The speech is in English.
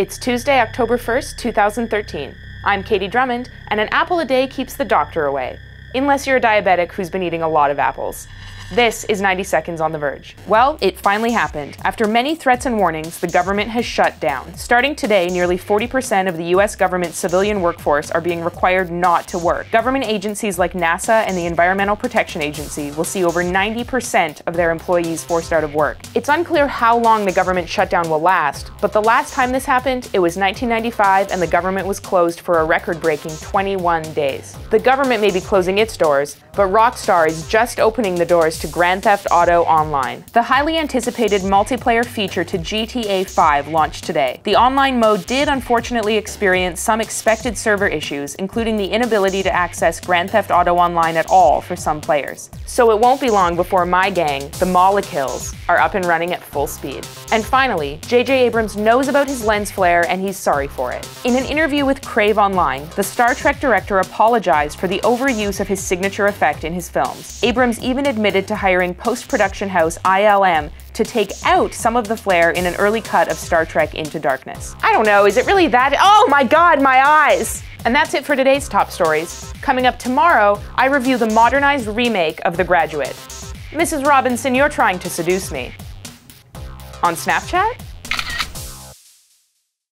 It's Tuesday, October 1st, 2013. I'm Katie Drummond, and an apple a day keeps the doctor away. Unless you're a diabetic who's been eating a lot of apples. This is 90 Seconds on The Verge. Well, it finally happened. After many threats and warnings, the government has shut down. Starting today, nearly 40% of the US government's civilian workforce are being required not to work. Government agencies like NASA and the Environmental Protection Agency will see over 90% of their employees forced out of work. It's unclear how long the government shutdown will last, but the last time this happened, it was 1995 and the government was closed for a record-breaking 21 days. The government may be closing its doors, but Rockstar is just opening the doors to Grand Theft Auto Online. The highly anticipated multiplayer feature to GTA 5 launched today. The online mode did unfortunately experience some expected server issues, including the inability to access Grand Theft Auto Online at all for some players. So it won't be long before my gang, the Molekills, are up and running at full speed. And finally, JJ Abrams knows about his lens flare and he's sorry for it. In an interview with Crave Online, the Star Trek director apologized for the overuse of his signature effect in his films. Abrams even admitted to hiring post-production house ILM to take out some of the flare in an early cut of Star Trek Into Darkness. I don't know, is it really that? Oh my God, my eyes! And that's it for today's top stories. Coming up tomorrow, I review the modernized remake of The Graduate. Mrs. Robinson, you're trying to seduce me. On Snapchat?